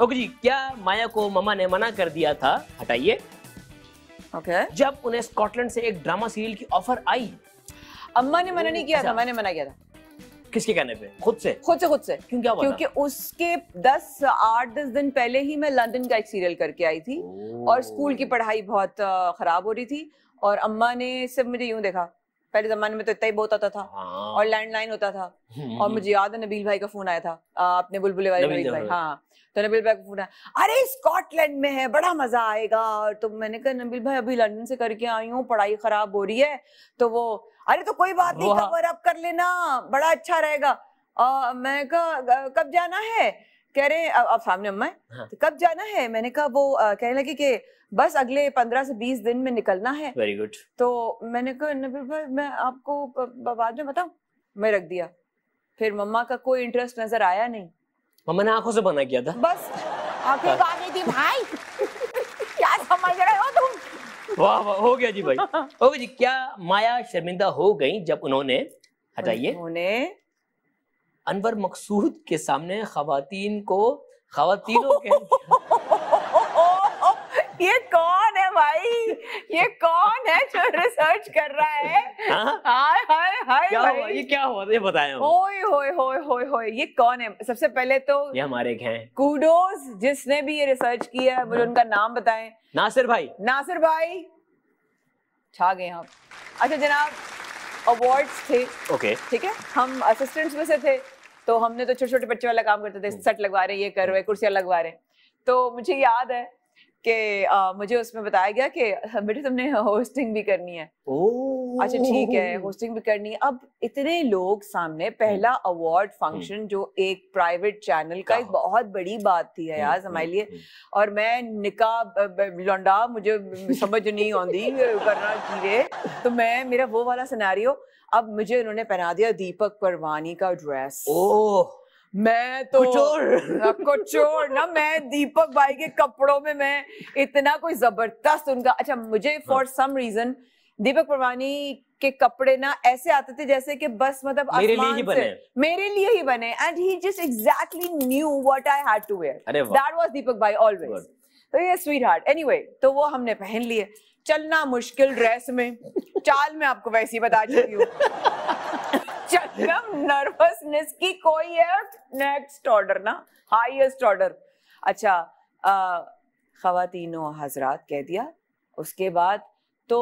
Okay जी, क्या माया को मामा ने मना कर दिया था? हटाइए। ओके। जब उन्हें स्कॉटलैंड से एक ड्रामा सीरियल की ऑफर आई। अम्मा ने मना नहीं किया था, मामा ने मना किया था। किसके कहने पे? खुद से। क्यों, क्या बात? क्योंकि उसके 8-10 दिन पहले ही मैं लंदन का एक सीरियल करके आई थी और स्कूल की पढ़ाई बहुत खराब हो रही थी और अम्मा ने सिर्फ मुझे यूं देखा। पहले जमाने में तो इतना ही बहुत आता था और लैंडलाइन होता था और मुझे याद है नबील भाई का फोन आया था, अपने बुलबुले वाले नबील भाई। हाँ, तो नबील भाई का फोन आया, अरे स्कॉटलैंड में है, बड़ा मजा आएगा। और तो मैंने कहा नबील भाई अभी लंदन से करके आई हूँ, पढ़ाई खराब हो रही है। तो वो, अरे तो कोई बात नहीं, कवर अप कर लेना, बड़ा अच्छा रहेगा। मैंने कहा कब जाना है? कह रहे अब सामने अम्मा है, तो कब जाना है? मैंने कहा वो कहने लगी कि बस अगले 15 से 20 दिन में निकलना है। Very good. तो मैंने कहा नबील भाई मैं आपको बाद में बताऊं, मैं रख दिया। फिर मम्मा का कोई इंटरेस्ट नजर आया नहीं, मम्मा ने आंखों से मना किया था, बस आंखें बागी थी भाई। क्या समझ रहे हो तुम? वाह वाह, हो गया जी भाई। ओके जी, क्या माया शर्मिंदा हो गई जब उन्होंने, हटाइए, अनवर मकसूद के सामने खवातीनों के ये कौन है भाई, ये कौन है जो रिसर्च कर रहा है? हाय हाय हाय, ये क्या हुआ था, ये बताएं। होय, ये कौन है? सबसे पहले तो ये हमारे हैं, कूडोस जिसने भी ये रिसर्च किया है। मुझे उनका नाम बताएं। नासिर भाई छा गए आप। अच्छा जनाब, अवार्ड्स थे, ओके ठीक है, हम असिस्टेंट्स में से थे, तो हमने तो छोटे छोटे बच्चे वाला काम करते थे, सेट लगवा रहे, ये कर रहे, कुर्सियां लगवा रहे। तो मुझे याद है कि मुझे उसमें बताया गया कि बेटे तुमने होस्टिंग भी करनी है। अच्छा ठीक है, होस्टिंग भी करनी है। अब इतने लोग सामने पहला अवार्ड फंक्शन जो एक प्राइवेट चैनल का, एक बहुत बड़ी बात थी यार हमारे लिए। और मैं निकाब लौंडा, मुझे समझ नहीं आती करना चाहिए, तो मैं मेरा वो वाला सिनेरियो। अब मुझे उन्होंने पहना दिया दीपक परवानी का ड्रेस। ओह, मैं तो कुछ और ना, मैं दीपक भाई के कपड़ों में, मैं इतना कोई जबरदस्त उनका। अच्छा मुझे for some reason Deepak Parwani के कपड़े ना ऐसे आते थे जैसे कि बस मतलब मेरे लिए ही बने and he just exactly knew what I had to wear. That was Deepak भाई ऑलवेज। तो ये स्वीट हार्ट। एनीवे, तो वो हमने पहन लिए, चलना मुश्किल ड्रेस में, चाल में आपको वैसी बता चुकी हूँ। नर्वसनेस की कोई है। नेक्स्ट ऑर्डर ना, हाईएस्ट ऑर्डर। अच्छा खवातीनों हजरात कह दिया। उसके बाद तो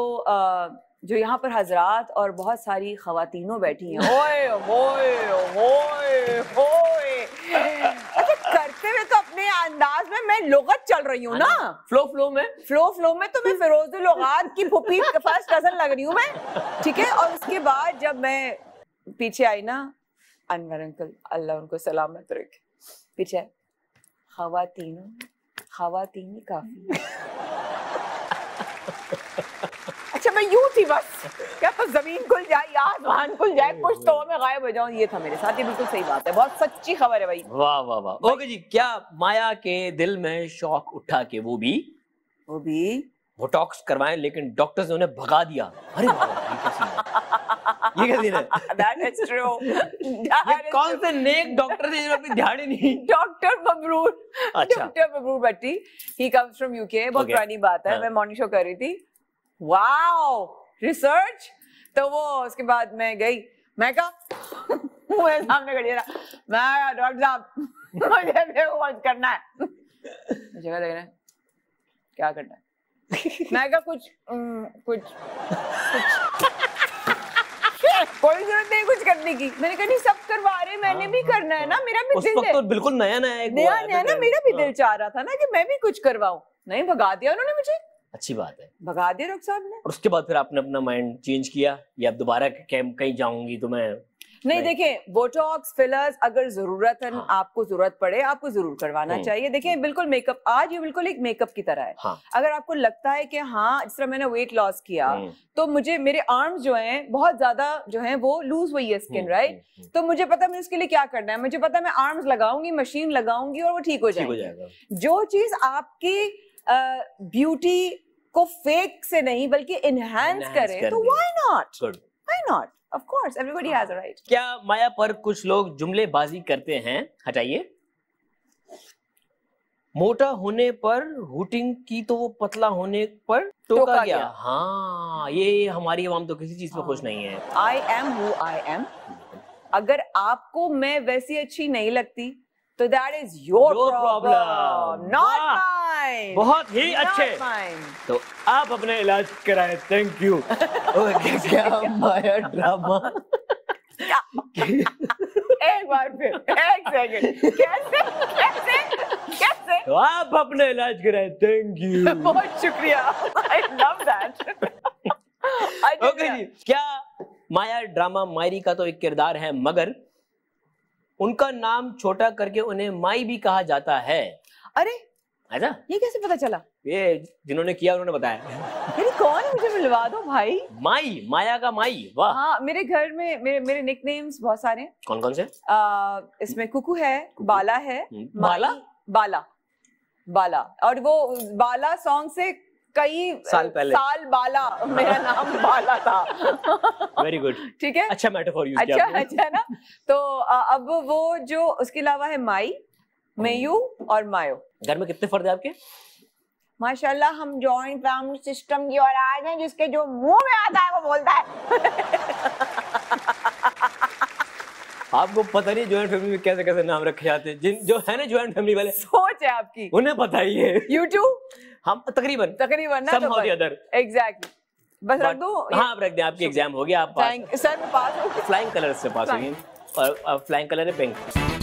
जो यहाँ पर हजरात और बहुत सारी खवातीनों बैठी हैं। ओए होए होए होए, करते हुए तो अपने अंदाज में मैं लुगत चल रही हूँ ना, फ्लो फ्लो में तो मैं फिरोज़ुल लुगात की पुपी फर्स्ट कजन लग रही हूँ मैं, ठीक है। और उसके बाद जब मैं पीछे आई ना, अनवर अंकल अल्लाह उनको सलामत रखे, पीछे खवातीनी काफी। अच्छा मैं यूं थी बस, क्या तो जमीन खुल जाए, आसमान खुल जाए, कुछ तो मैं गायब हो जाऊं, ये था मेरे साथ। ये बिल्कुल सही बात है, बहुत सच्ची खबर है भाई। वाह वाह वाह। ओके जी, क्या माया के दिल में शौक उठा के वो भी बोटॉक्स करवाएं, लेकिन डॉक्टर्स ने उन्हें भगा दिया। अरे ये क्या दिन है? That is true. ये कौन से नेक डॉक्टर थे जिन्होंने ध्यान ही नहीं? डॉक्टर बबरूर बट्टी, he comes from UK, बहुत पुरानी बात है। मैं मॉर्निंग शो कर रही थी। Wow, research. तो वो उसके बाद मैं गई, मैं कहा मुझे सामने खड़ी रहा, मैं डॉक्टर साहब मुझे बेहोश करना है, जगह लग रहा है, क्या करना है? मैं कहा कुछ कोई जरूरत नहीं कुछ करने की। मैंने कहा नहीं सब करवा रहे, मैंने भी करना है ना, मेरा भी दिल है। तो बिल्कुल नया ना, मेरा भी दिल चाह रहा था ना कि मैं भी कुछ करवाऊं। नहीं, भगा दिया उन्होंने मुझे। अच्छी बात है, भगा दिया डॉक्टर साहब ने। और उसके बाद फिर आपने अपना माइंड चेंज किया या दोबारा कहीं जाऊंगी तो मैं नहीं? देखें, बोटॉक्स फिलर्स अगर जरूरतन आपको जरूरत पड़े, आपको जरूर करवाना चाहिए। देखें, बिल्कुल मेकअप, आज ये बिल्कुल एक मेकअप की तरह है। अगर आपको लगता है कि हाँ, जिस तरह मैंने वेट लॉस किया तो मुझे मेरे आर्म्स जो हैं बहुत ज्यादा जो हैं वो लूज हुई है स्किन, राइट? तो मुझे पता है मुझे उसके लिए क्या करना है। मुझे पता है मैं आर्म्स लगाऊंगी, मशीन लगाऊंगी और वो ठीक हो जाएगा। जो चीज आपकी ब्यूटी को फेक से नहीं बल्कि एनहांस करे, तो why not? Of course, everybody has a right. क्या माया पर कुछ लोग जुमलेबाजी करते हैं? हटाइए। मोटा होने पर हुटिंग की तो वो पतला होने पर टोका गया। हाँ, ये हमारी आवाम तो किसी चीज पर खुश नहीं है। I am who I am. अगर आपको मैं वैसी अच्छी नहीं लगती तो that is your problem, not mine. बहुत ही अच्छे, तो आप अपना इलाज कराए। Thank you. क्या माया ड्रामा। एक बार फिर, एक सेकंड। कैसे कैसे कैसे? तो आप अपना इलाज कराए। थैंक यू, बहुत शुक्रिया। I love that. ओके जी, क्या माया ड्रामा मायरी का तो एक किरदार है, मगर उनका नाम छोटा करके उन्हें माई भी कहा जाता है। अरे अच्छा, ये कैसे पता चला? ये जिन्होंने किया उन्होंने बताया। मेरी कौन, मुझे मिलवा दो भाई। माई, माया का माई। वाह। हाँ, मेरे घर में मेरे निकनेम्स बहुत सारे हैं। कौन कौन से? इसमें कुकू है, बाला है, बाला बाला बाला, और वो बाला सॉन्ग से कई साल पहले बाला, मेरा नाम बाला था। वेरी गुड, ठीक है, अच्छा मेटाफोर यूज किया। अच्छा है ना। तो अब वो जो उसके अलावा है माई, मेयू और मायो। घर में कितने फर्द हैं आपके? माशाल्लाह, हम जॉइंट फैमिली सिस्टम की और आए हैं, जिसके जो मुंह में आता है वो बोलता है। आपको पता नहीं जॉइंट फैमिली में कैसे कैसे नाम रखे जाते हैं। जिन जो है ना जॉइंट फैमिली वाले, सोच है आपकी, उन्हें पता ही है। YouTube हम तकरीबन ना, तो एग्जैक्टली बस रख दो। हाँ, आप रख दें। आपकी एग्जाम हो गया, आप पास। सर मैं पास हूँ। फ्लाइंग कलर से पास हुई, और फ्लाइंग कलर है पिंक।